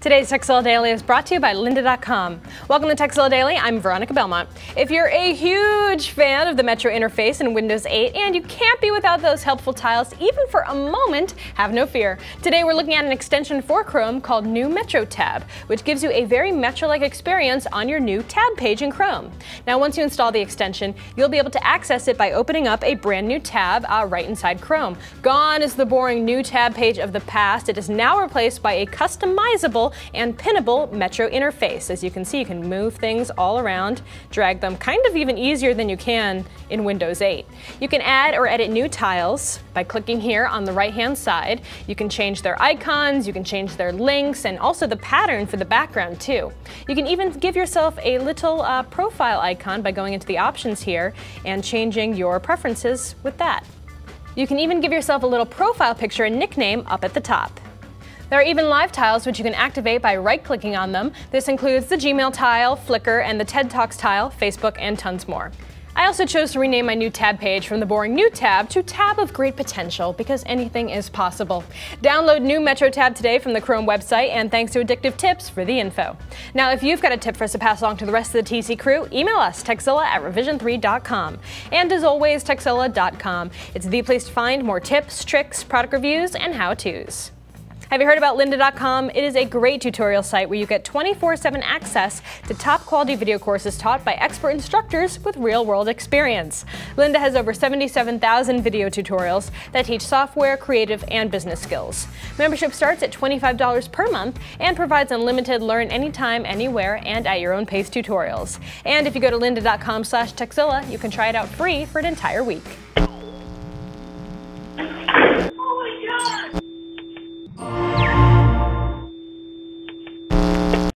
Today's Tekzilla Daily is brought to you by Lynda.com. Welcome to Tekzilla Daily, I'm Veronica Belmont. If you're a huge fan of the Metro interface in Windows 8 and you can't be without those helpful tiles even for a moment, have no fear. Today we're looking at an extension for Chrome called New Metro Tab, which gives you a very Metro-like experience on your new tab page in Chrome. Now once you install the extension, you'll be able to access it by opening up a brand new tab right inside Chrome. Gone is the boring new tab page of the past. It is now replaced by a customizable and pinnable Metro interface. As you can see, you can move things all around, drag them kind of even easier than you can in Windows 8. You can add or edit new tiles by clicking here on the right-hand side. You can change their icons, you can change their links, and also the pattern for the background too. You can even give yourself a little profile icon by going into the options here and changing your preferences with that. You can even give yourself a little profile picture and nickname up at the top. There are even live tiles which you can activate by right-clicking on them. This includes the Gmail tile, Flickr, and the TED Talks tile, Facebook, and tons more. I also chose to rename my new tab page from the boring new tab to Tab of Great Potential because anything is possible. Download New Metro Tab today from the Chrome website, and thanks to Addictive Tips for the info. Now if you've got a tip for us to pass along to the rest of the TC crew, email us tekzilla@revision3.com. And as always, tekzilla.com. It's the place to find more tips, tricks, product reviews, and how-tos. Have you heard about Lynda.com? It is a great tutorial site where you get 24/7 access to top quality video courses taught by expert instructors with real world experience. Lynda has over 77,000 video tutorials that teach software, creative, and business skills. Membership starts at $25 per month and provides unlimited learn anytime, anywhere, and at your own pace tutorials. And if you go to lynda.com/tekzilla, you can try it out free for an entire week.